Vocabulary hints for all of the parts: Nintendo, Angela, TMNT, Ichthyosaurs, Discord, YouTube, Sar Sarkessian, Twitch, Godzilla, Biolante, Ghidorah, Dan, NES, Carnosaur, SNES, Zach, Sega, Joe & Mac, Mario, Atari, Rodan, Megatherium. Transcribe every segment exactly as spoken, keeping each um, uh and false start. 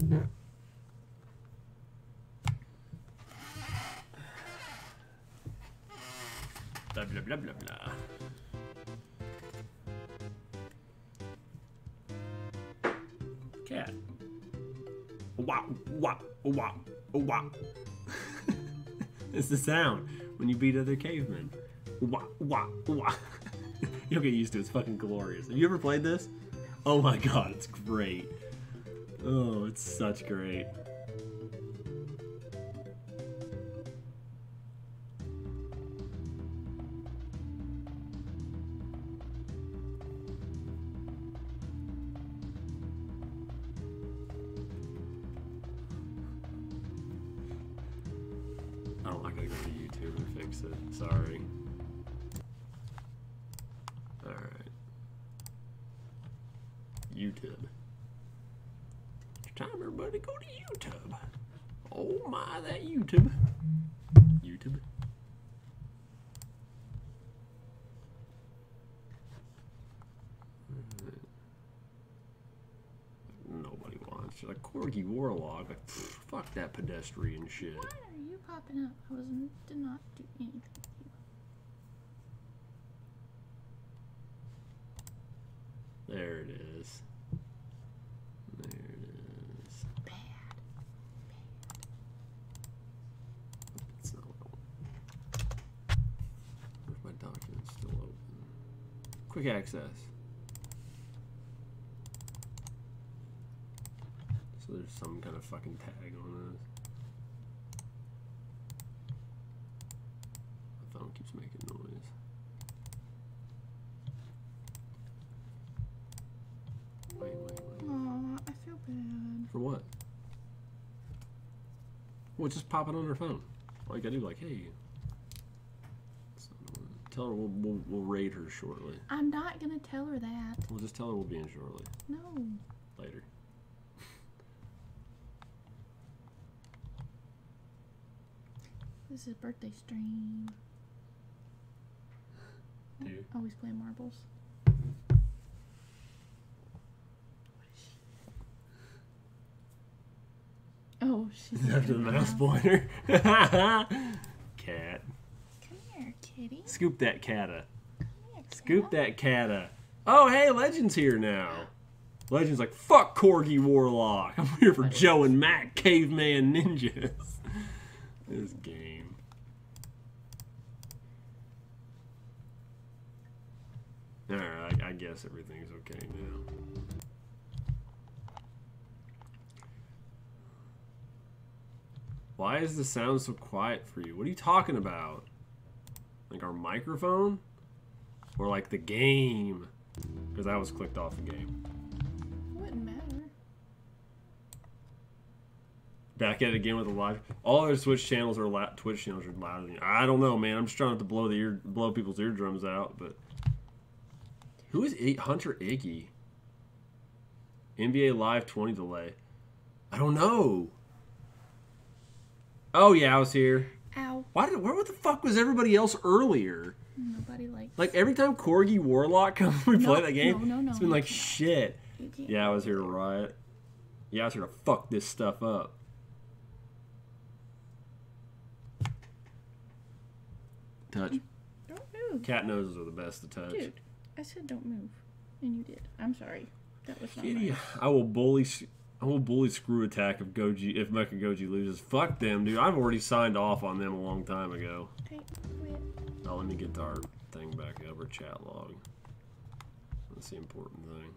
Mm-hmm. Blah, blah, blah, blah, blah. Cat. Wow, wow, wow, wow. It's the sound when you beat other cavemen. Wow, wow, wow. You'll get used to it. It's fucking glorious. Have you ever played this? Oh my god, it's great. Oh, it's such great. Warlock, like, pff, fuck that pedestrian shit. Why are you popping up? I was did not do anything to you. There it is. There it is. Bad. Bad. That's not what I want. Where's my document still open? Quick access. There's some kind of fucking tag on this. My phone keeps making noise. Wait, wait, wait. Aw, I feel bad. For what? Well, just pop it on her phone. All you gotta do, like, hey. Tell her we'll, we'll, we'll raid her shortly. I'm not gonna tell her that. We'll just tell her we'll be in shortly. No. Later. This is a birthday stream. Dude. I always play marbles. Oh, she's after the mouse pointer. Cat. Come here, kitty. Scoop that catta. Scoop that catta. Oh, hey, Legend's here now. Legend's like, fuck Corgi Warlock. I'm here for Joe and Mac, Caveman Ninjas. This game. Alright, I, I guess everything's okay now. Why is the sound so quiet for you? What are you talking about? Like our microphone? Or like the game? Because I was clicked off the game. Wouldn't matter. Back at it again with a live. All other Twitch channels are loud. Twitch channels are louder than you. I don't know, man. I'm just trying not to blow the ear, blow people's eardrums out. But who is I Hunter Iggy? N B A Live twenty delay. I don't know. Oh yeah, I was here. Ow. Why did? Where? What the fuck was everybody else earlier? Nobody likes. Like every time Corgi Warlock comes, we no, play that game. No, no, no. It's been like shit. Yeah, I was here to riot. Yeah, I was here to fuck this stuff up. Touch. Don't move. Cat noses are the best to touch. Dude, I said don't move, and you did. I'm sorry. That was not yeah, right. I will bully. I will bully screw attack if Goji if Mecha Goji loses. Fuck them, dude. I've already signed off on them a long time ago. Hey, wait. Oh, let me get our thing back up, our chat log. That's the important thing.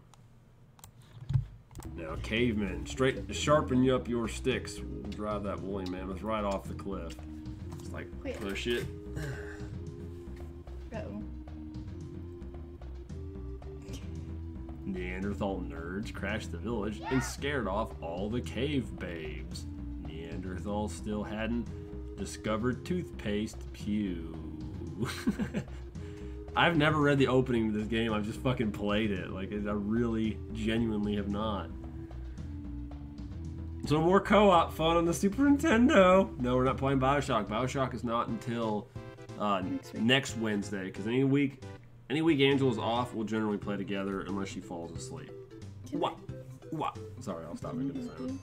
Now, cavemen, straight sharpen up your sticks. We'll drive that woolly mammoth right off the cliff. Just like wait. Push it. Uh-oh. Neanderthal nerds crashed the village yeah. and scared off all the cave babes. Neanderthal still hadn't discovered toothpaste pew. I've never read the opening to this game. I've just fucking played it. Like, I really genuinely have not. So more co-op fun on the Super Nintendo. No, we're not playing Bioshock. Bioshock is not until Uh, next, next Wednesday, because any week, any week Angela's off, we'll generally play together unless she falls asleep. What? What? Sorry, I'll stop making the sound.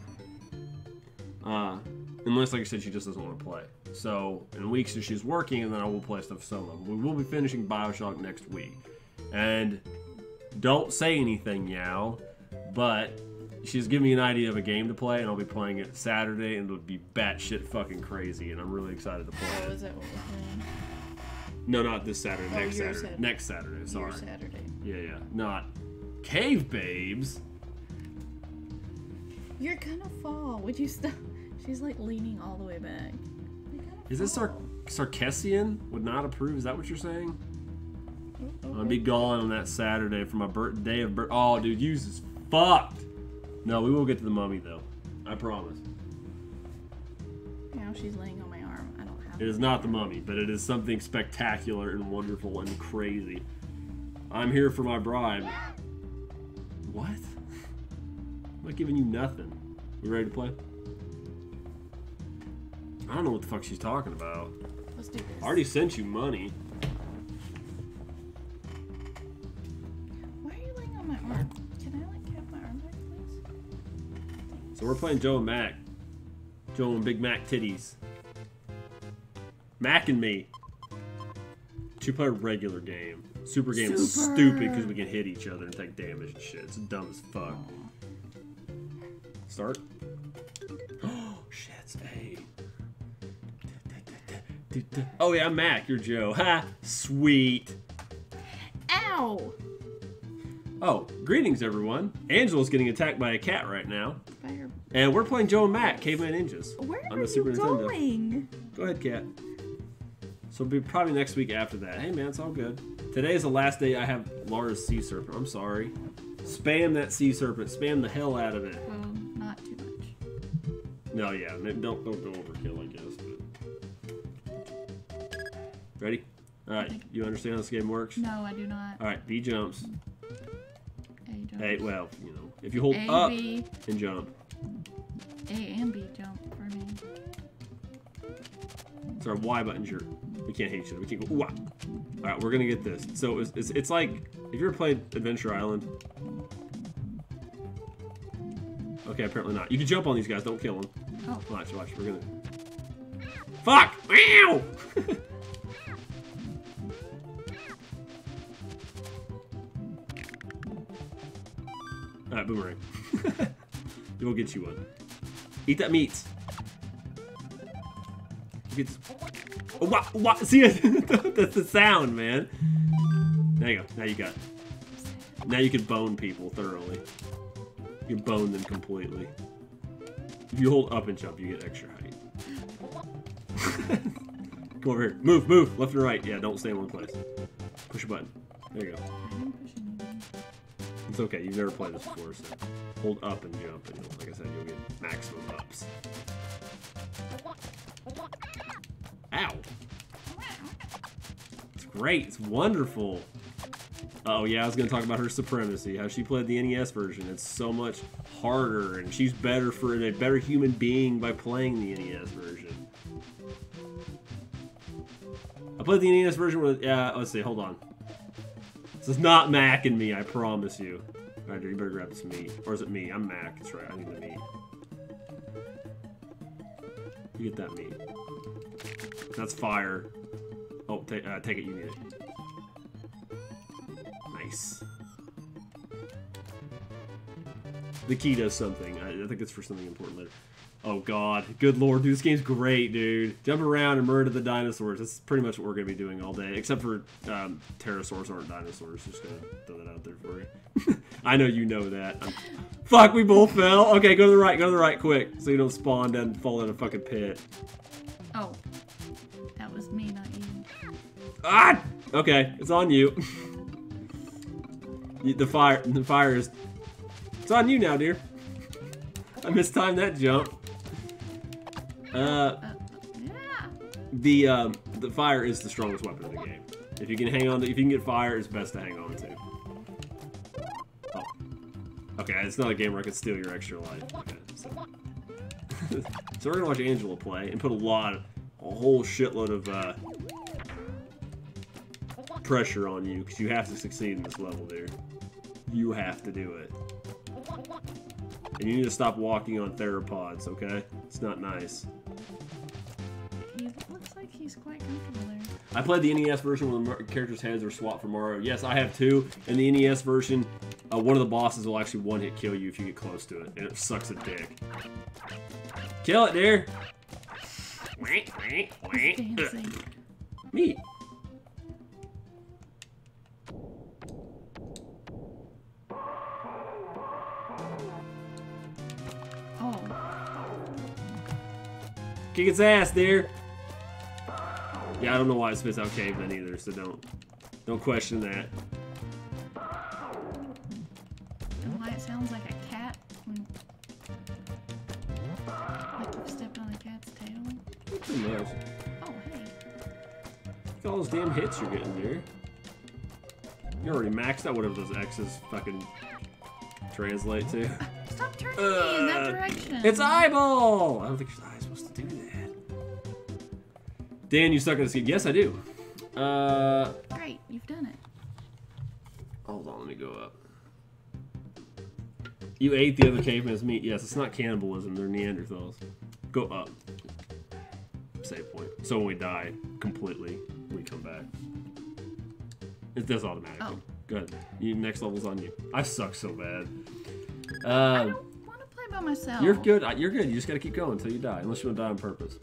Uh, unless, like I said, she just doesn't want to play. So, in weeks that she's working, and then I will play stuff solo. We will be finishing Bioshock next week. And don't say anything, Yao, but she's giving me an idea of a game to play, and I'll be playing it Saturday, and it'll be batshit fucking crazy, and I'm really excited to play it. Oh, is that what we're playing? No, not this Saturday, oh, next Saturday. Saturday. Next Saturday, sorry. Your Saturday. Yeah, yeah. Not Cave Babes. You're gonna fall. Would you stop? She's like leaning all the way back. Is this Sar Sarkessian? Would not approve? Is that what you're saying? Oh, okay. I'll be gone on that Saturday for my birthday of birth. Oh, dude, you is fucked. No, we will get to the mummy though. I promise. Now she's laying on my arm. I don't have. It is not the mummy, but it is something spectacular and wonderful and crazy. I'm here for my bribe. What? I'm not giving you nothing. We ready to play? I don't know what the fuck she's talking about. Let's do this. I already sent you money. Why are you laying on my arm? Can I, like, have my arm back, please? So we're playing Joe and Mac. Joe and Big Mac Titties. Mac and me. Two-player regular game. Super game Super. is stupid because we can hit each other and take damage and shit. It's dumb as fuck. Aww. Start. Oh, shit's eight. Oh, yeah, I'm Mac. You're Joe. Ha! Sweet. Ow! Oh, greetings, everyone. Angela's getting attacked by a cat right now. Fire. And we're playing Joe and Mac, Caveman Ninjas. Where are on the Super you Nintendo. going? Go ahead, cat. So it'll be probably next week after that. Hey, man, it's all good. Today is the last day I have Lara's sea serpent. I'm sorry. Spam that sea serpent. Spam the hell out of it. Um. No, yeah, don't don't go overkill, I guess. But... Ready? All right, you understand how this game works? No, I do not. All right, B jumps. A jumps. A, well, you know, if you hold A, up B. and jump. A and B jump for me. It's our Y button jerk. We can't hate you. We can't go. Wah. All right, we're gonna get this. So it's it's, it's like if you ever played Adventure Island. Okay, apparently not. You can jump on these guys. Don't kill them. Oh. Watch, watch. We're gonna... Fuck! Ow! Alright, boomerang. We'll get you one. Eat that meat. Get this... Oh, wah, wah. See, that's the sound, man. There you go. Now you got it. Now you can bone people thoroughly. You bone them completely. If you hold up and jump, you get extra height. Come over here. Move, move, left and right. Yeah, don't stay in one place. Push a button. There you go. It's okay, you've never played this before, so hold up and jump, and like I said, you'll get maximum ups. Ow! It's great, it's wonderful! Oh yeah, I was gonna talk about her supremacy, how she played the N E S version. It's so much harder, and she's better for a better human being by playing the N E S version. I played the N E S version with, yeah, uh, let's see, hold on. This is not Mac and me, I promise you. All right, dude, you better grab this meat. Or is it me? I'm Mac, that's right, I need the meat. You get that meat. That's fire. Oh, take, uh, take it, you need it. The key does something. I, I think it's for something important later. Oh god. Good lord, dude. This game's great, dude. Jump around and murder the dinosaurs. That's pretty much what we're going to be doing all day. Except for um, pterosaurs aren't dinosaurs. Just going to throw that out there for you. I know you know that. I'm... Fuck, we both fell. Okay, go to the right. Go to the right quick. So you don't spawn down and fall in a fucking pit. Oh. That was me, not you. Ah! Okay, it's on you. The fire, the fire is, it's on you now, dear. I mistimed that jump. Uh, the um, the fire is the strongest weapon in the game. If you can hang on, to, if you can get fire, it's best to hang on to. Oh, okay. It's not a game where I can steal your extra life. Okay, so. So we're gonna watch Angela play and put a lot, of, a whole shitload of. Uh, pressure on you, because you have to succeed in this level, dude. You have to do it. And you need to stop walking on theropods, okay? It's not nice. He looks like he's quite comfortable there. I played the N E S version where the characters' heads are swapped for Mario. Yes, I have too. In the N E S version, uh, one of the bosses will actually one-hit kill you if you get close to it, and it sucks a dick. Kill it, dear! He's dancing. Me! Kick its ass, there. Yeah, I don't know why it spits out cavemen either, so don't, don't question that. And why it sounds like a cat when, like you've stepped on a cat's tail. That's pretty much. Oh, hey. Look at all those damn hits you're getting there. You're already maxed out whatever those X's fucking translate to. Stop turning uh, me in that direction. It's eyeball. I don't think she's eyeball. Dan, you suck at this game. Yes, I do. Uh, Great, you've done it. Hold on, let me go up. You ate the other caveman's meat. Yes, it's not cannibalism. They're Neanderthals. Go up. Save point. So when we die completely, we come back. It does automatically. Oh. Good. You, next level's on you. I suck so bad. Uh, I don't want to play by myself. You're good. You're good. You just got to keep going until you die, unless you want to die on purpose.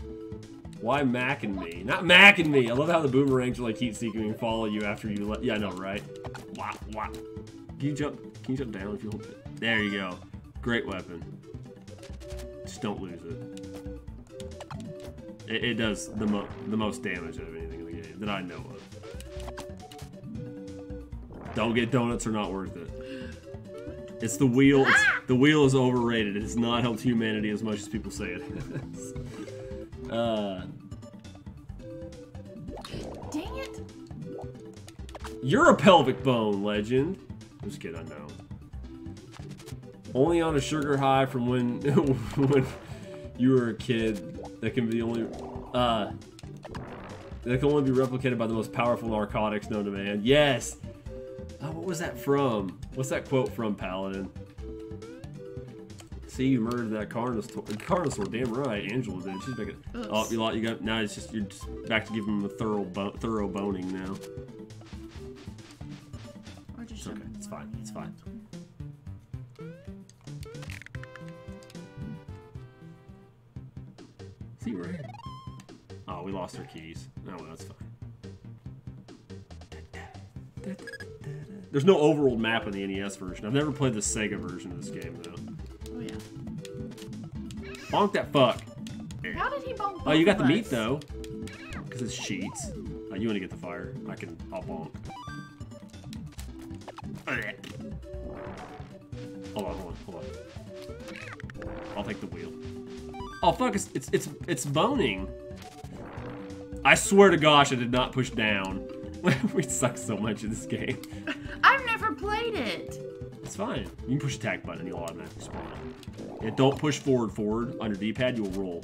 Why Mac and me? Not Mac and me. I love how the boomerangs are like heat seeking and follow you after you let. Yeah, I know, right? Wop, wop. Can you jump? Can you jump down if you hold it? There you go. Great weapon. Just don't lose it. It, it does the mo the most damage out of anything in the game that I know of. Don't get donuts, are not worth it. It's the wheel. It's, the wheel is overrated. It has not helped humanity as much as people say it has. Uh, Dang it! You're a pelvic bone, legend. I'm just kidding, I know. Only on a sugar high from when when you were a kid. That can be the only. Uh, that can only be replicated by the most powerful narcotics known to man. Yes. Oh, what was that from? What's that quote from, Paladin? See, you murdered that Carnosaur. Carnosaur, damn right. Angela did. She's back at. Oh, you lot. You got. Now it's just you're just back to giving him a thorough, bo thorough boning now. Or just it's okay. It's fine. It's fine. See, we're here. Oh, we lost our keys. Oh, well, that's fine. There's no overworld map in the N E S version. I've never played the Sega version of this game though. Oh, yeah. Bonk that fuck. How did he bonk? Oh, you got the meat, though. Because it's sheets. Uh, you want to get the fire. I can... I'll bonk. Hold on, hold on, hold on. I'll take the wheel. Oh, fuck. It's, it's, it's, it's boning. I swear to gosh, I did not push down. We suck so much in this game. I've never played it. It's fine. You can push the attack button and you'll automatically spawn. Yeah, don't push forward, forward. On your D-pad, you'll roll.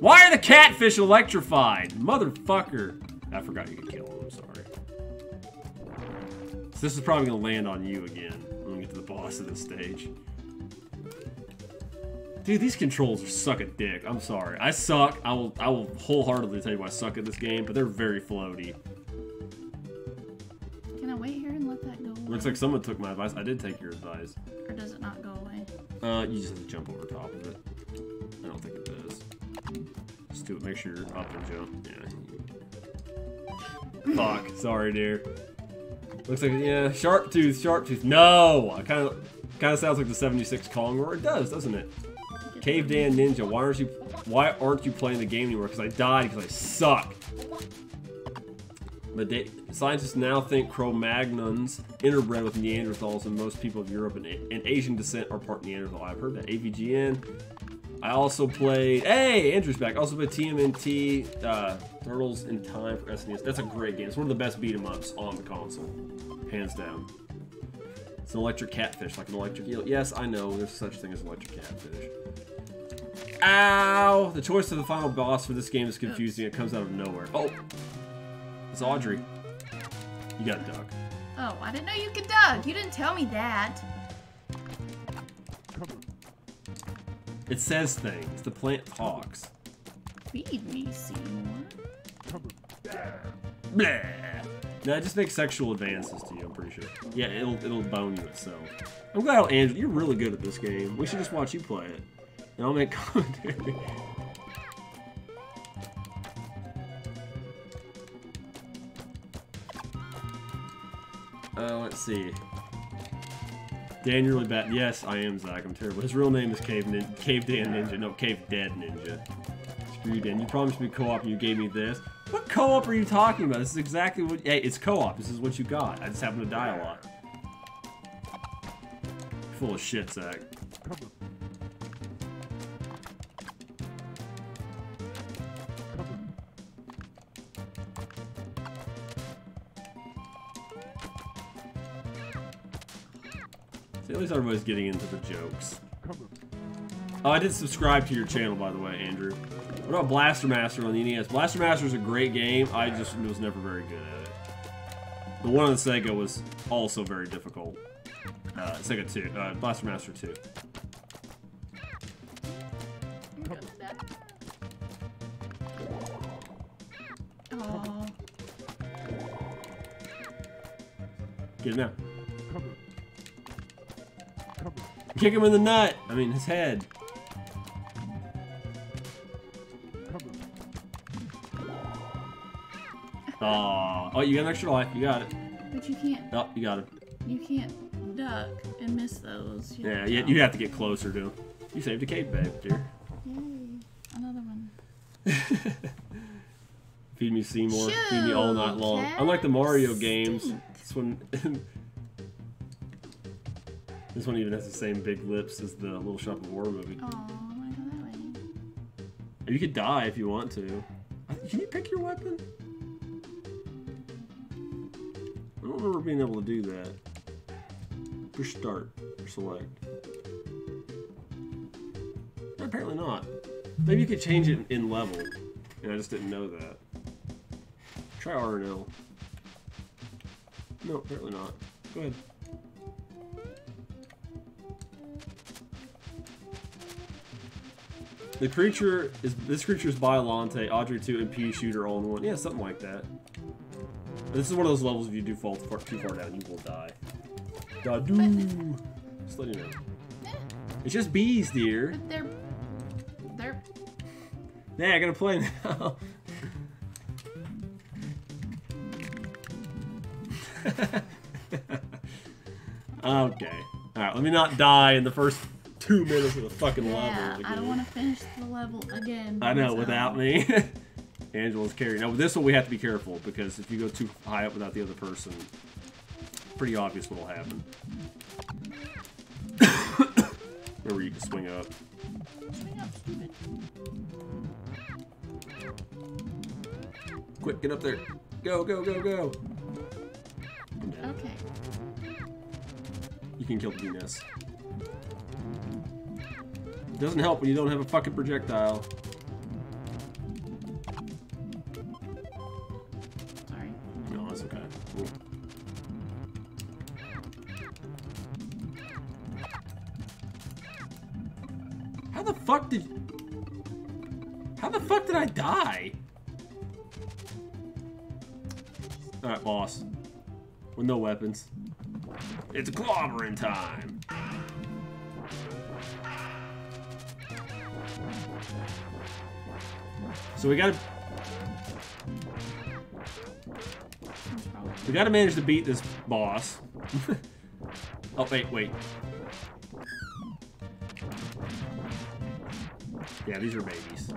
Why are the catfish electrified? Motherfucker. I forgot you could kill them, I'm sorry. So this is probably gonna land on you again when we get to the boss of this stage. Dude, these controls are suck a dick. I'm sorry. I suck. I will I will wholeheartedly tell you why I suck at this game, but they're very floaty. Can I wait here and let that go away? Looks like someone took my advice. I did take your advice. Or does it not go away? Uh, you just have to jump over top of it. I don't think it does. Just do it. Make sure you're up and jump. Yeah. Fuck. Sorry, dear. Looks like, yeah, sharp tooth, sharp tooth. No! I kind of kind of sounds like the seventy-six Kong roar. It does, doesn't it? Cave Dan Ninja, why aren't you, why aren't you playing the game anymore? Because I died because I suck. But they, scientists now think Cro-Magnons interbred with Neanderthals, and most people of Europe and, and Asian descent are part Neanderthal. I've heard that. A V G N. I also played... Hey! Andrew's back. I also played T M N T, uh, Turtles in Time for S N E S. That's a great game. It's one of the best beat-em-ups on the console. Hands down. It's an electric catfish, like an electric eel. Yes, I know. There's such a thing as an electric catfish. Ow! The choice of the final boss for this game is confusing. It comes out of nowhere. Oh! It's Audrey. You got a duck. Oh, I didn't know you could duck. You didn't tell me that. It says things. The plant talks. Feed me, Seymour. Bleh. No, it just makes sexual advances to you, I'm pretty sure. Yeah, it'll it'll bone you itself. I'm glad, oh, Angela, you're really good at this game. We should just watch you play it. And I'll make commentary. Uh, let's see. Dan, you're really bad. Yes, I am, Zach. I'm terrible. His real name is Cave Nin Cave Dan Ninja. No, Cave Dead Ninja. Screw you, Dan. You promised me co-op and you gave me this. What co-op are you talking about? This is exactly what... Hey, it's co-op. This is what you got. I just happen to die a lot. Full of shit, Zach. At least everybody's getting into the jokes. Oh, I did subscribe to your channel, by the way, Andrew. What about Blaster Master on the N E S? Blaster Master is a great game. I just was never very good at it. The one on the Sega was also very difficult. Uh, Sega two. Uh, Blaster Master two. Aww. Get it now. Kick him in the nut! I mean, his head. Aww. Oh, you got an extra life. You got it. But you can't. Oh, you got it. You can't duck and miss those. You yeah, you, you have to get closer to him. You saved a cave, babe, dear. Yay. Another one. Feed me Seymour. Show, feed me all night long. Unlike the Mario stink. games, this one... This one even has the same big lips as the Little Shop of Horror movie. Aww, I know that way. You could die if you want to. Can you pick your weapon? I don't remember being able to do that. Push start or select. No, apparently not. Maybe you could change it in level. And I just didn't know that. Try R and L. No, apparently not. Go ahead. The creature is this creature is Biolante, Audrey two, and Pea Shooter all in one. Yeah, something like that. This is one of those levels if you do fall too far, too far down, you will die. Da-doo! Just let you know. It's just bees, dear. But they're... They're... Nah, I gotta play now. Okay. Alright, let me not die in the first... Two minutes of the fucking level. Yeah, I don't want to finish the level again. I know, without me. Angela's carrying. Now, with this one, we have to be careful because if you go too high up without the other person, pretty obvious what will happen. Remember, you can swing up. Swing up, stupid. Quick, get up there. Go, go, go, go. Okay. You can kill the Venus. It doesn't help when you don't have a fucking projectile. Sorry. No, that's okay. Cool. How the fuck did... How the fuck did I die? Alright, boss. With no weapons. It's clobbering time! So we gotta... We gotta manage to beat this boss. Oh, wait, wait. Yeah, these are babies.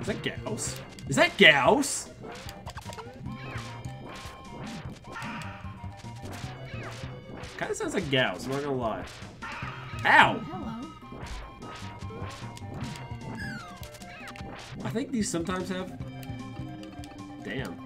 Is that Gauss? Is that Gauss? Kinda sounds like Gauss, I'm not gonna lie. Ow! I think these sometimes have... Damn.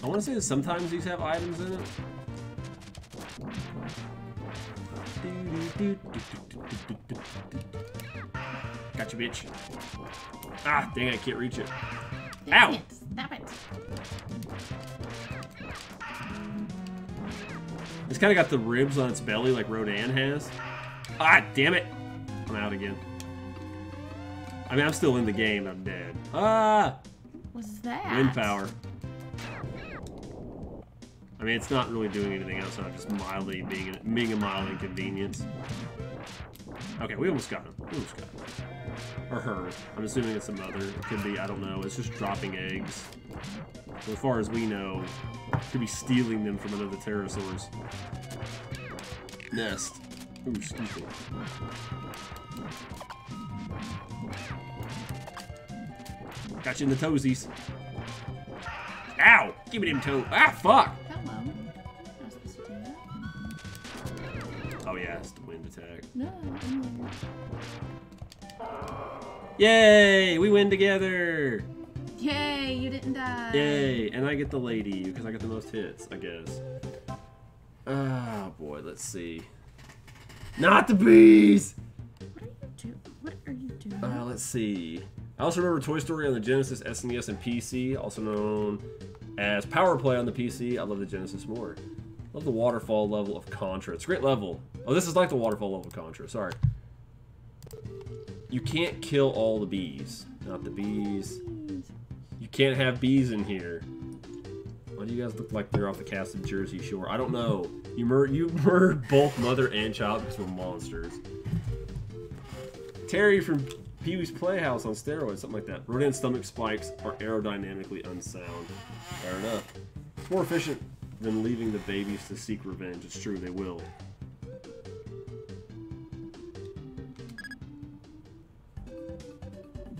I want to say that sometimes these have items in it. Gotcha, bitch. Ah, dang it, I can't reach it. Ow! It. Stop it. It's kind of got the ribs on its belly like Rodan has. Ah, damn it! I'm out again. I mean, I'm still in the game. I'm dead. Ah! What's that? Wind power. I mean, it's not really doing anything else. I'm just mildly being being a mild inconvenience. Okay, we almost got him. We almost got him. Or her. I'm assuming it's a mother. It could be, I don't know. It's just dropping eggs. So as far as we know, it could be stealing them from another pterosaur's nest. Ooh, excuse me. Got you in the toesies. Ow! Give me them toe. Ah, fuck! Hello. I was supposed to do that. Oh, yeah, it's the wind attack. No, no. Yay! We win together! Yay! You didn't die! Yay! And I get the lady, because I got the most hits, I guess. Ah, oh, boy, let's see. Not the bees! What are you doing? What are you doing? Uh, let's see. I also remember Toy Story on the Genesis, S N E S, and P C, also known as Power Play on the P C. I love the Genesis more. Love the waterfall level of Contra. It's a great level. Oh, this is like the waterfall level of Contra. Sorry. You can't kill all the bees. Not the bees. You can't have bees in here. Why do you guys look like they're off the cast of Jersey Shore? I don't know. You mur you murdered both mother and child because we're monsters. Terry from Pee-wee's Playhouse on steroids, something like that. Rodan's stomach spikes are aerodynamically unsound. Fair enough. It's more efficient than leaving the babies to seek revenge. It's true, they will.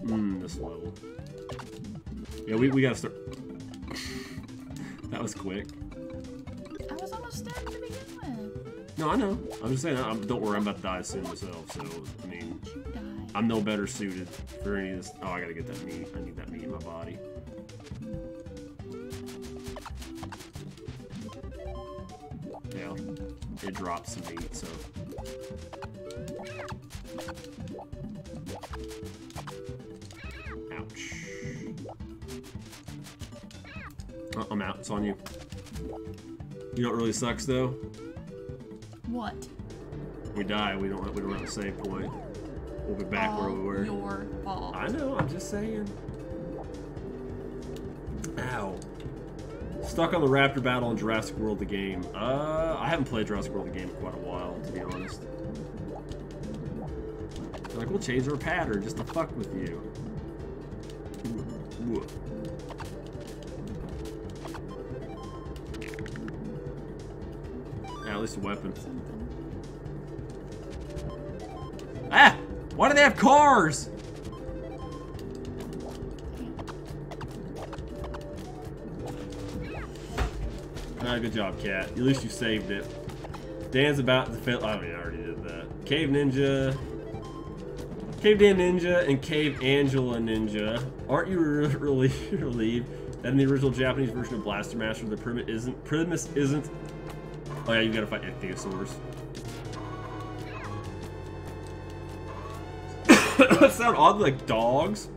Mmm, this level. Yeah, we, we gotta start. That was quick. I was almost dead to begin with. No, I know. I'm just saying, I'm, don't worry, I'm about to die soon myself, so, I mean, I'm no better suited for any of this. Oh, I gotta get that meat. I need that meat in my body. Yeah, it drops some meat, so. Ouch. Oh, I'm out. It's on you. You know what really sucks, though? What? We die. We don't. We don't have a save point. We'll be back all where we were. Your fault. I know. I'm just saying. Ow. Stuck on the raptor battle in Jurassic World the game. Uh, I haven't played Jurassic World the game in quite a while, to be honest. They're like, we'll change our pattern just to fuck with you. Yeah, at least a weapon. Ah! Why do they have cars? Ah, good job, Cat. At least you saved it. Dan's about to fail. I mean, I already did that. Cave Ninja. Cave Dan Ninja and Cave Angela Ninja. Aren't you really relieved that in the original Japanese version of Blaster Master, the premise isn't. Premise isn't oh, yeah, you gotta fight Ichthyosaurs. That sound odd, like dogs.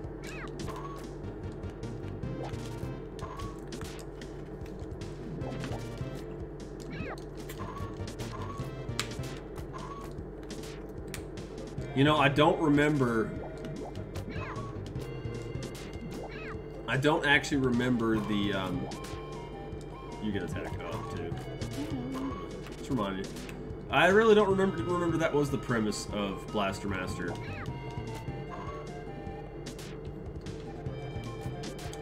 You know, I don't remember. I don't actually remember the. Um, you can attack it off too. Just remind me. I really don't remember. Remember that was the premise of Blaster Master.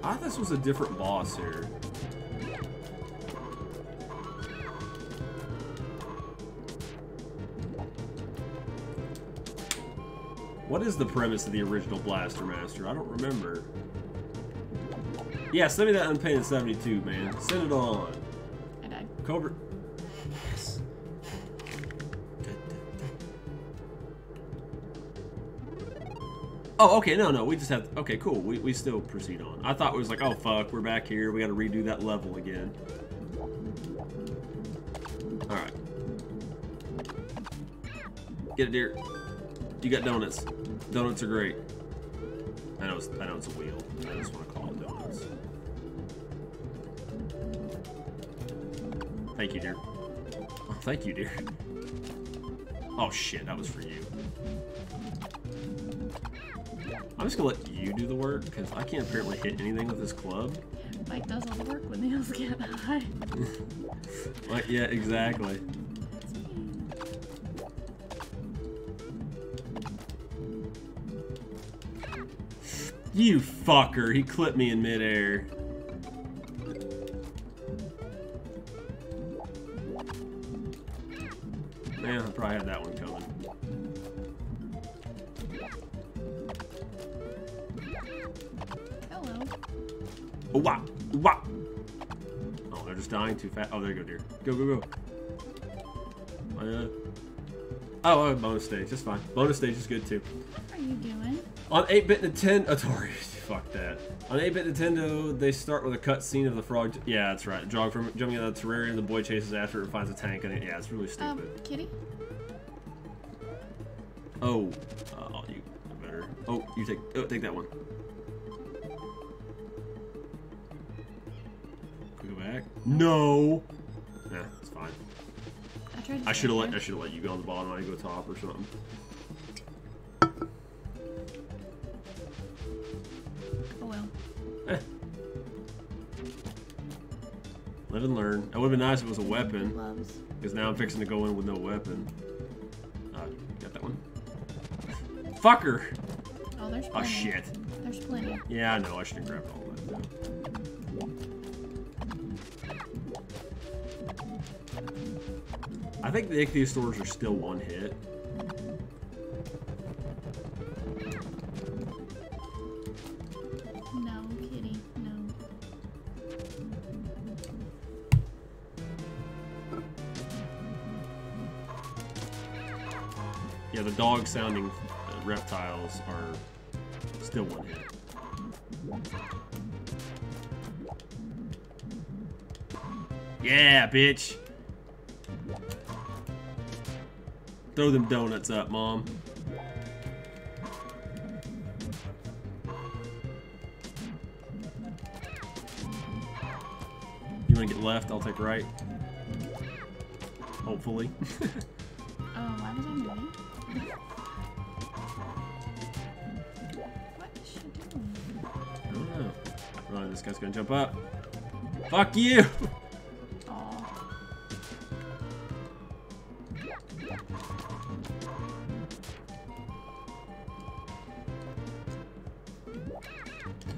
I thought this was a different boss here. What is the premise of the original Blaster Master? I don't remember. Yeah, send me that unpainted seventy-two, man. Send it on. I died. Cobra. Yes. Oh, okay, no, no, we just have, okay, cool, we, we still proceed on. I thought it was like, oh, fuck, we're back here, we gotta redo that level again. Alright. Get it, deer. You got donuts. Donuts are great. I know it's, I know it's a wheel. I just want to call it donuts. Thank you, dear. Oh, thank you, dear. Oh, shit. That was for you. I'm just going to let you do the work, because I can't apparently hit anything with this club. Like, doesn't work when nails get high. Like, yeah, exactly. You fucker, he clipped me in midair. Man, I probably had that one coming. Hello. Oh, wow. Wow. Oh, they're just dying too fast. Oh, there you go, dear. Go, go, go. Uh, oh, oh, bonus stage. That's fine. Bonus stage is good, too. What are you doing? On eight-bit Nintendo, Atari, fuck that. On eight-bit Nintendo, they start with a cutscene of the frog. Yeah, that's right. Jog from jumping out of the terrarium, the boy chases after it and finds a tank in it. Yeah, it's really stupid. Um, kitty? Oh, uh, you better. Oh, you take. Oh, take that one. Can we go back? No. Nah, it's fine. I tried to I should have let. I should have let you go on the bottom. I go top or something. Eh. Live and learn. It would have been nice if it was a weapon. Because now I'm fixing to go in with no weapon. Uh, got that one. Fucker! Oh, there's plenty. Oh, shit. There's plenty. Yeah, I know. I should have grabbed all of that. I think the ichthyosaurs are still one hit. Yeah, the dog-sounding reptiles are still one hit. Yeah, bitch! Throw them donuts up, Mom. You wanna get left? I'll take right. Hopefully. Oh, why was I moving? What is she doing? I don't know. Right, this guy's gonna jump up. Fuck you! Aww.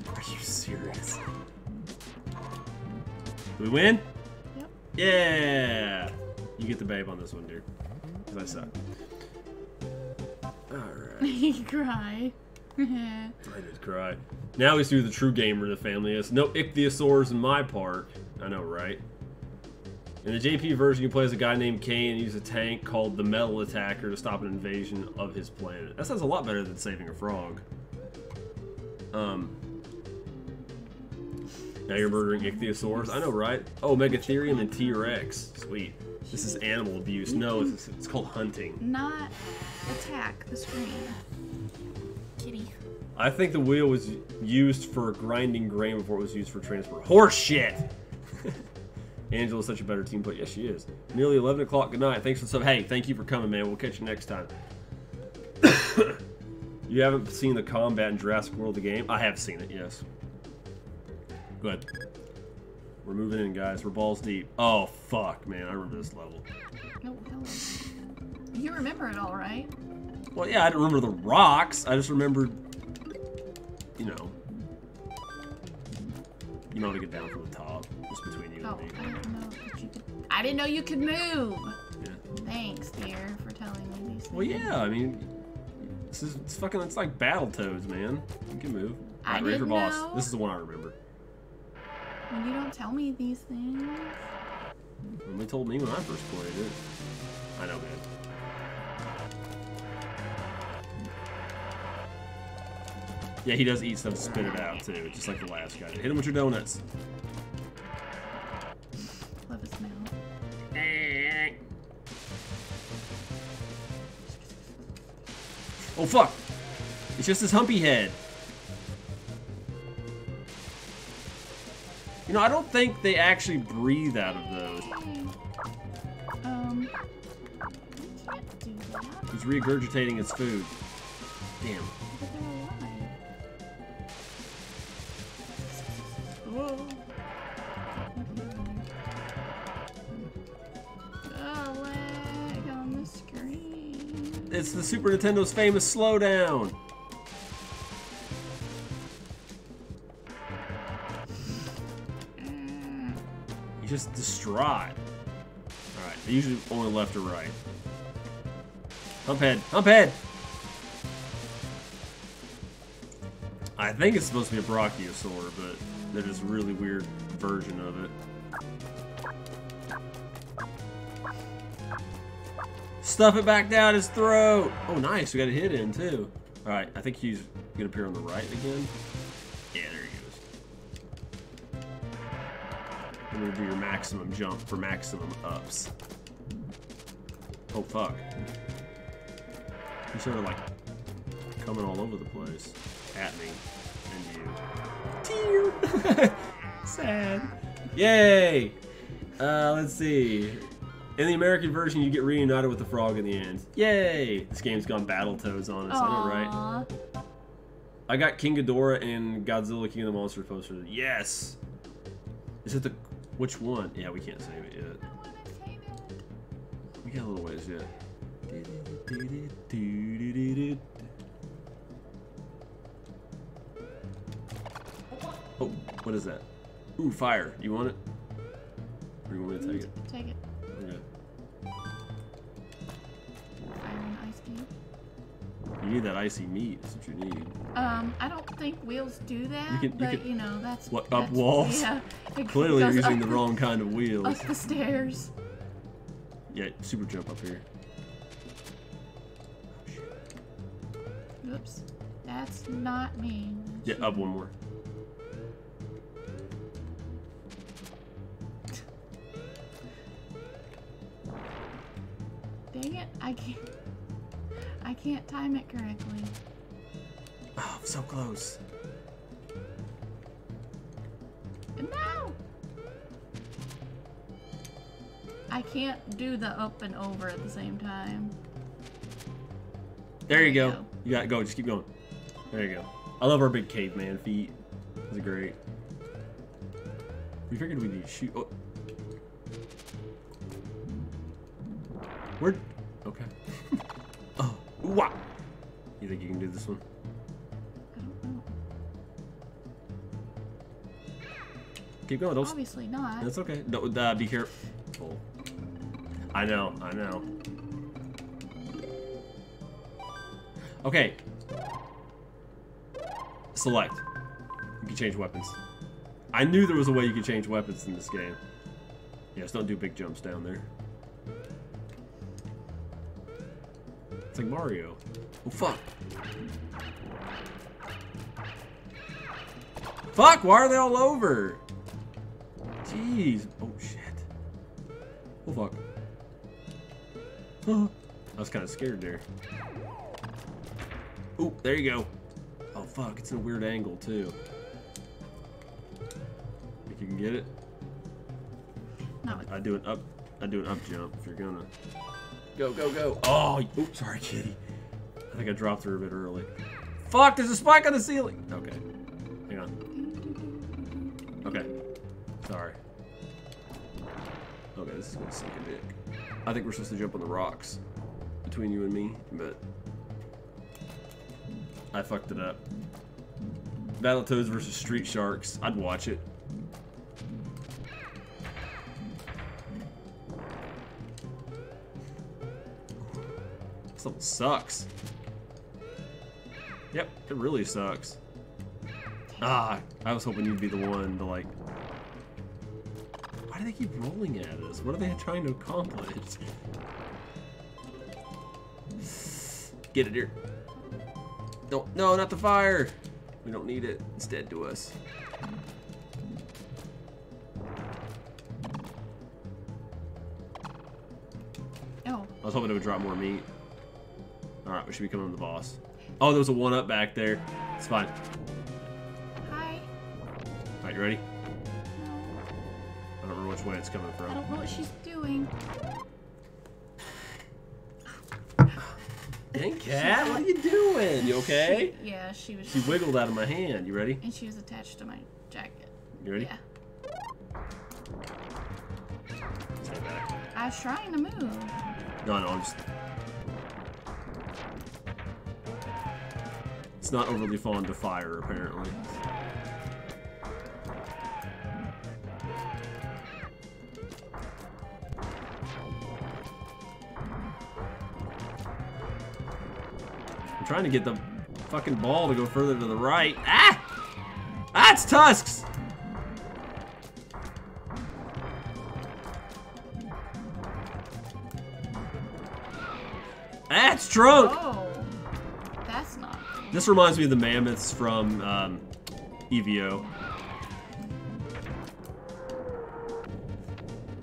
Are you serious? Did we win? Yep. Yeah! You get the babe on this one, dude. Because I suck. You cry. I did cry. Now we see who the true gamer of the family is. No ichthyosaurs in my part. I know, right? In the J P version, you play as a guy named Kane and use a tank called the Metal Attacker to stop an invasion of his planet. That sounds a lot better than saving a frog. Um. Now you're murdering ichthyosaurs. I know, right? Oh, Megatherium and T-Rex. Sweet. This is animal abuse. No, it's, it's called hunting. Not attack the screen. Kitty. I think the wheel was used for grinding grain before it was used for transport. Horse shit! Angela's such a better team player. Yes, she is. Nearly eleven o'clock. Good night. Thanks for the sub. Hey, thank you for coming, man. We'll catch you next time. You haven't seen the combat in Jurassic World, the game? I have seen it, yes. Go ahead. We're moving in, guys. We're balls deep. Oh, fuck, man. I remember this level. No, hello. You remember it all, right? Well, yeah, I didn't remember the rocks. I just remembered, you know. You know how to get down from the top. Just between you oh, and me. I didn't know that you could... I didn't know you could move. Yeah. Thanks, dear, for telling me these things. Well, yeah, I mean, this is it's fucking, it's like Battletoads, man. You can move. All right, I ready for boss. Know. This is the one I remember. When you don't tell me these things. Nobody told me when I first played it. I know, man. Yeah, he does eat stuff, spit it out too, just like the last guy. Hit him with your donuts. Love his mouth. Oh, fuck. It's just his humpy head. You know, I don't think they actually breathe out of those. Um, he's regurgitating his food. Damn. Whoa. Oh, lag on the screen. It's the Super Nintendo's famous slowdown. Just distraught. Alright, they usually only left or right. Humphead! Humphead! I think it's supposed to be a brachiosaur, but they're just a really weird version of it. Stuff it back down his throat! Oh, nice, we got a hit in, too. Alright, I think he's gonna appear on the right again. Yeah, there he is. I'm gonna do your maximum jump for maximum ups. Oh fuck. He's sort of like coming all over the place at me and you. Tear! Sad. Yay! Uh, let's see. In the American version, you get reunited with the frog in the end. Yay! This game's gone Battletoads on us, I know, right? I got King Ghidorah and Godzilla King of the Monsters poster. Yes! Is it the... Which one? Yeah, we can't save it yet. We got a little ways yet. Oh, what is that? Ooh, fire. You want it? Or you want me to take it? Take it. Okay. Fire and ice cube. You need that icy meat. That's what you need. Um, I don't think wheels do that, you can, you but can, you know, that's... What, up that's, walls? Yeah. Clearly you're using the wrong kind of wheels. Up the stairs. Yeah, super jump up here. Oops. That's not me. Yeah, up one more. Dang it, I can't... I can't time it correctly. Oh, so close. No! I can't do the up and over at the same time. There, there you go. go. You gotta go, just keep going. There you go. I love our big caveman feet. Those are great. We figured we need to shoot. Oh. We're. Okay. Oh. Wow. You think you can do this one? Keep going. Don't... Obviously not. That's okay. No, uh, be careful. I know. I know. Okay. Select. You can change weapons. I knew there was a way you could change weapons in this game. Yeah, just don't do big jumps down there. It's like Mario. Oh, fuck. Fuck, why are they all over? Jeez. Oh, shit. Oh, fuck. Oh, I was kind of scared there. Oh, there you go. Oh, fuck. It's in a weird angle, too. Think you can get it? No. I do an up, I do an up jump if you're gonna. Go, go, go. Oh, oops, sorry, kitty. I think I dropped her a bit early. Fuck, there's a spike on the ceiling. Okay. Hang on. Okay. Sorry. Okay, this is gonna suck a dick. I think we're supposed to jump on the rocks between you and me, but I fucked it up. Battletoads versus Street Sharks. I'd watch it. This level sucks. Yep, it really sucks. Ah, I was hoping you'd be the one to like. Why do they keep rolling at us? What are they trying to accomplish? Get it here. Don't, no, not the fire. We don't need it. It's dead to us. Oh. I was hoping it would drop more meat. All right, we should be coming to the boss. Oh, there was a one-up back there. It's fine. Hi. Alright, you ready? No. I don't remember which way it's coming from. I don't know what she's doing. Dang, cat, what are you doing? You okay? She, yeah, she was... She wiggled out of my hand. You ready? And she was attached to my jacket. You ready? Yeah. I was trying to move. No, no, I'm just... It's not overly fond to fire, apparently. I'm trying to get the fucking ball to go further to the right. Ah! Ah, it's tusks! That's drunk! Oh, that's not. This reminds me of the mammoths from um, E V O.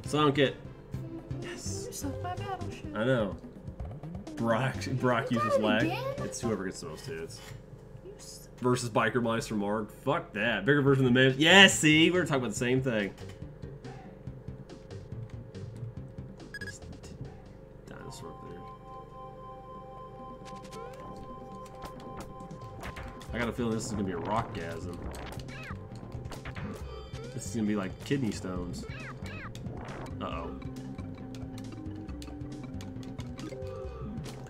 Sunk it. Yes. You sunk my battleship. I know. Brock, Brock uses it lag. Again? It's whoever gets the most hits. Versus biker mice from Marg. Fuck that. Bigger version of the mammoth. Yeah, see? We were talking about the same thing. I got a feeling this is gonna be a rockgasm. This is gonna be like kidney stones. Uh-oh.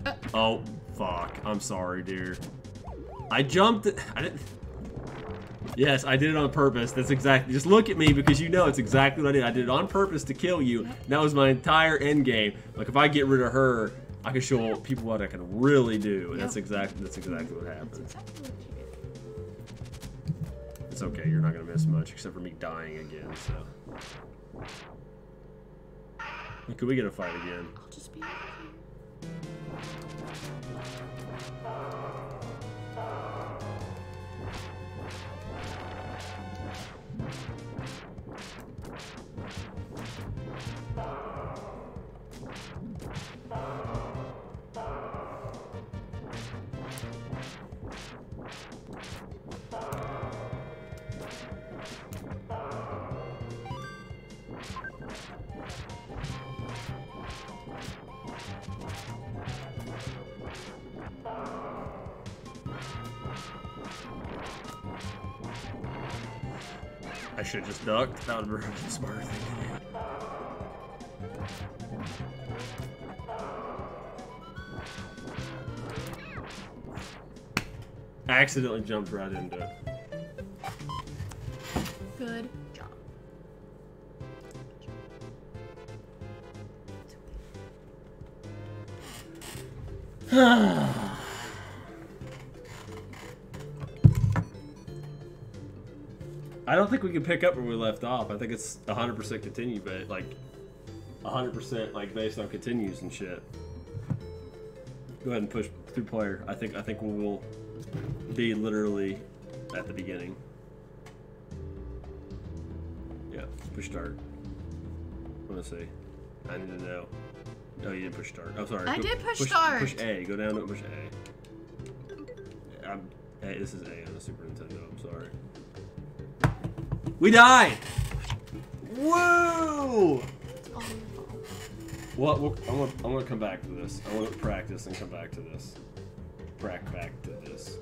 Uh. Oh, fuck. I'm sorry, dear. I jumped. I didn't. Yes, I did it on purpose. That's exactly. Just look at me because you know it's exactly what I did. I did it on purpose to kill you. And that was my entire end game. Like if I get rid of her, I can show people what I can really do. And that's exactly. That's exactly what happened. It's okay, you're not gonna miss much except for me dying again, so. Could we get a fight again? I'll just be over here. I should have just ducked. That would have been a smarter thing to do. I accidentally jumped right into it. Good job. Ah. I don't think we can pick up where we left off. I think it's one hundred percent continue, but like one hundred percent like based on continues and shit. Go ahead and push through player. I think I think we will be literally at the beginning. Yeah, push start. Let me see. I need to know. No, you didn't push start. I'm sorry. I did push start. Push A. Go down to push A. I'm, A. This is A on the Super Nintendo. I'm sorry. We died! Whoa! What? Well, I'm gonna, I'm gonna come back to this. I want to practice and come back to this. Prack back to this.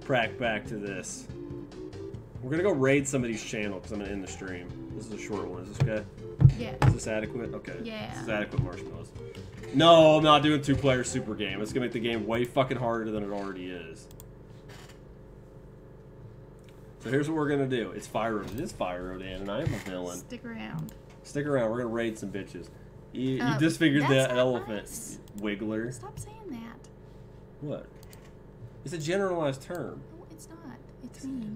Prack back to this. We're gonna go raid somebody's channel because I'm gonna end the stream. This is a short one. Is this okay? Yeah. Is this adequate? Okay. Yeah. This is adequate marshmallows. No, I'm not doing two-player super game. It's gonna make the game way fucking harder than it already is. So here's what we're gonna do. It's Fire Road. It is Fire Road, Dan, and I am a villain. Stick around. Stick around. We're gonna raid some bitches. You, uh, you disfigured that elephant, nice. Wiggler. Stop saying that. What? It's a generalized term. No, it's not. It's me.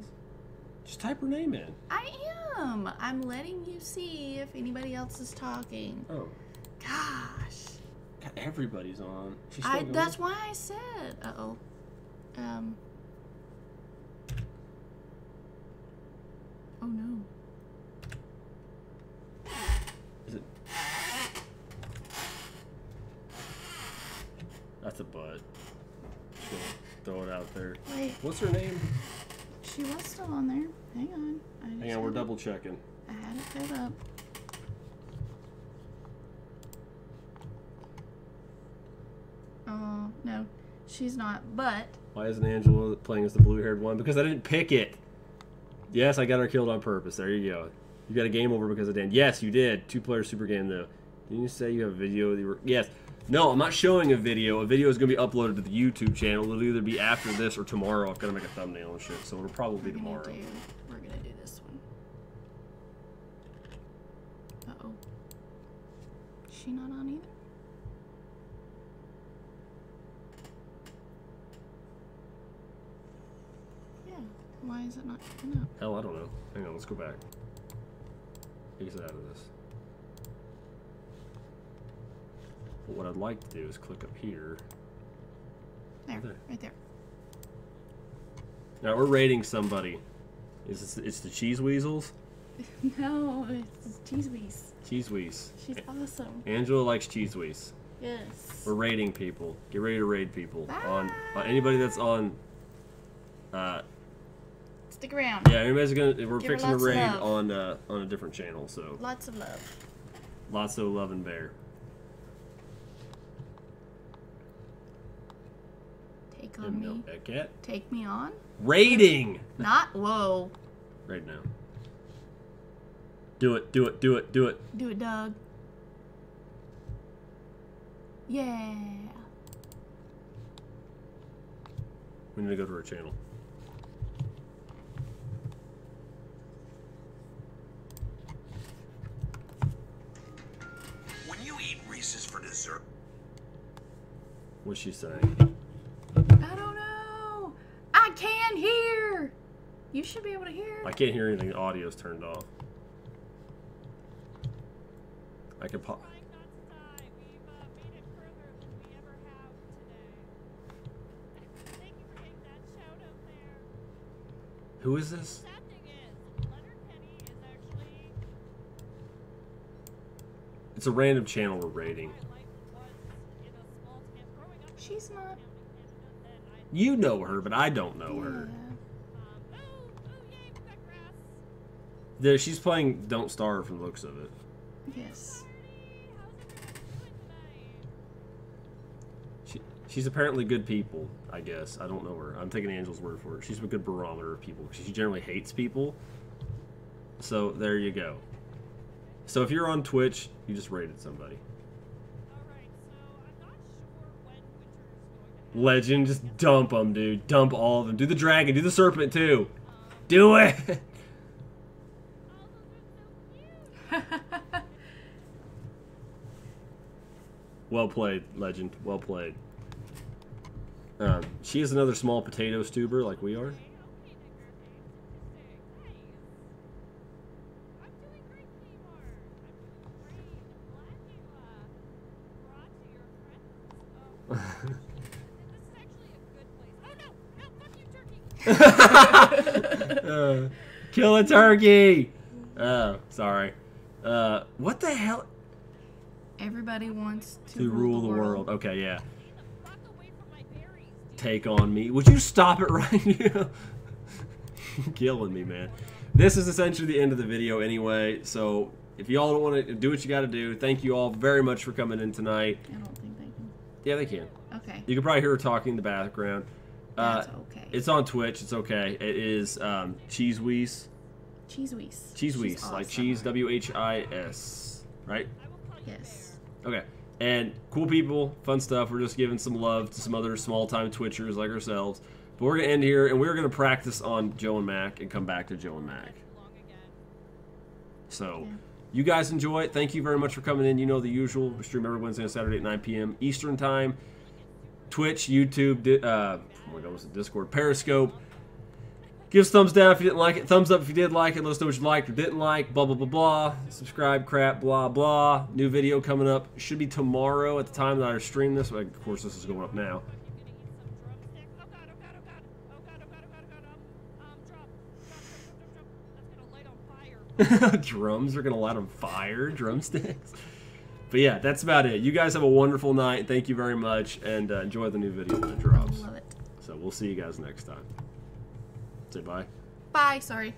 Just type her name in. I am. I'm letting you see if anybody else is talking. Oh. Gosh. God, everybody's on. She's still I, that's why I said. Uh oh. Um. Oh no. Is it? That's a butt. Sure. throw it out there. Wait. What's her name? She was still on there. Hang on. I Hang on, we're double checking. I had it filled up. Oh, no. She's not, but... Why isn't Angela playing as the blue-haired one? Because I didn't pick it. Yes, I got her killed on purpose. There you go. You got a game over because of Dan. Yes, you did. Two-player super game, though. Didn't you say you have a video of the... Yes. No, I'm not showing a video. A video is going to be uploaded to the YouTube channel. It'll either be after this or tomorrow. I've got to make a thumbnail and shit, so it'll probably be tomorrow. Do, we're going to do this one. Uh-oh. Is she not on either? Yeah. Why is it not coming up? Hell, I don't know. Hang on, let's go back. Exit out of this. But what I'd like to do is click up here. There, there. Right there. Now we're rating somebody. Is this, it's the Cheese Weasels? No, it's Cheese Wees. Cheese Wees. She's A awesome. Angela likes Cheese Wees. Yes. We're rating people. Get ready to raid people. Bye. On, on anybody that's on. Uh, Stick around. Yeah, anybody's gonna. We're Give fixing a raid on uh, on a different channel. So. Lots of love. Lots of love and bear. Take on me. Beckett. Take me on. Raiding. Not whoa. Right now. Do it. Do it. Do it. Do it. Do it, Doug. Yeah. We need to go to our channel. When you eat Reese's for dessert. What's she saying? I don't know. I can hear. You should be able to hear. I can't hear anything. The audio's turned off. I can pop. Who is this? It's a random channel we're raiding. She's not. You know her, but I don't know yeah. her. There, she's playing Don't Starve from the looks of it. Yes. She, she's apparently good people, I guess. I don't know her. I'm taking Angela's word for it. She's a good barometer of people. She generally hates people. So, there you go. So, if you're on Twitch, you just rated somebody. Legend, just dump them, dude. Dump all of them. Do the dragon. Do the serpent, too. Do it! Well played, Legend. Well played. Um, she is another small potato stuber like we are. uh, kill a turkey. Oh, sorry. Uh, what the hell? Everybody wants to, to rule the world. world. Okay, yeah. Take on me. Would you stop it right now? Killing me, man. This is essentially the end of the video anyway. So if y'all don't want to do what you got to do, thank you all very much for coming in tonight. I don't think they can. Yeah, they can. Okay. You can probably hear her talking in the background. Uh, That's okay. It's on Twitch. It's okay. It is um, Cheese Wees. Cheese Wees. Cheese Wees. Awesome. Like cheese, W H I S. Right? Yes. Okay. And cool people, fun stuff. We're just giving some love to some other small-time Twitchers like ourselves. But we're going to end here, and we're going to practice on Joe and Mac and come back to Joe and Mac. So... Yeah. You guys enjoy it. Thank you very much for coming in. You know the usual. We stream every Wednesday and Saturday at nine P M Eastern Time. Twitch, YouTube, uh, oh my God, what's the Discord? Periscope. Give us thumbs down if you didn't like it. Thumbs up if you did like it. Let us know what you liked or didn't like. Blah, blah, blah, blah. Subscribe, crap, blah, blah. New video coming up. Should be tomorrow at the time that I stream this. Of course, this is going up now. Drums are gonna light on fire. Drumsticks. But yeah, that's about it. You guys have a wonderful night. Thank you very much, and uh, enjoy the new video when it drops. Love it. So we'll We'll see you guys next time. Say bye. Bye. Sorry.